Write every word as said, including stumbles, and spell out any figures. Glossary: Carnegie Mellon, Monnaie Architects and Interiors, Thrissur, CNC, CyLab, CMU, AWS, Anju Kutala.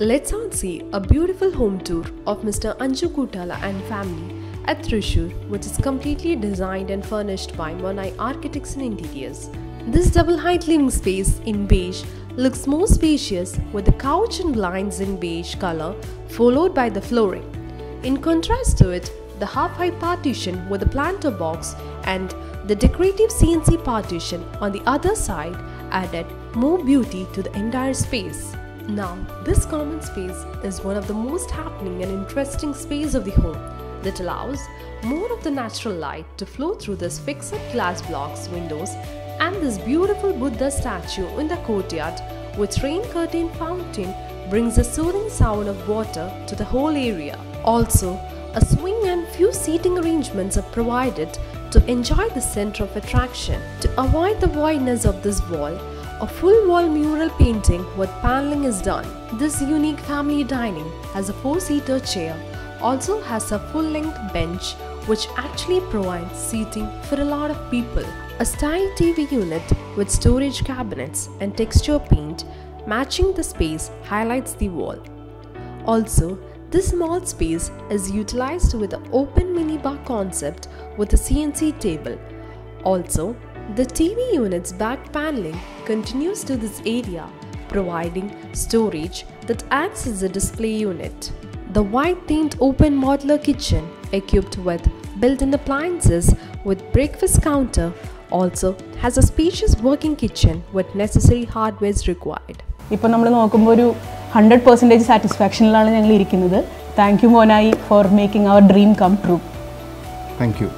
Let's all see a beautiful home tour of Mister Anju Kutala and family at Thrissur, which is completely designed and furnished by Monnaie Architects and Interiors. This double-height living space in beige looks more spacious with the couch and blinds in beige color followed by the flooring. In contrast to it, the half-height partition with the planter box and the decorative C N C partition on the other side added more beauty to the entire space. Now, this common space is one of the most happening and interesting space of the home that allows more of the natural light to flow through this fixed glass blocks windows and this beautiful Buddha statue in the courtyard with rain curtain fountain brings a soothing sound of water to the whole area. Also, a swing and few seating arrangements are provided to enjoy the center of attraction. To avoid the voidness of this wall, a full wall mural painting with paneling is done. This unique family dining has a four-seater chair, also has a full-length bench which actually provides seating for a lot of people. A style T V unit with storage cabinets and texture paint matching the space highlights the wall. Also, this small space is utilized with an open minibar concept with a C N C table. Also, the T V unit's back paneling continues to this area, providing storage that acts as a display unit. The white-themed open modular kitchen, equipped with built-in appliances with breakfast counter, also has a spacious working kitchen with necessary hardware is required. Now we are looking for one hundred percent satisfaction. Thank you, Monnaie, for making our dream come true. Thank you.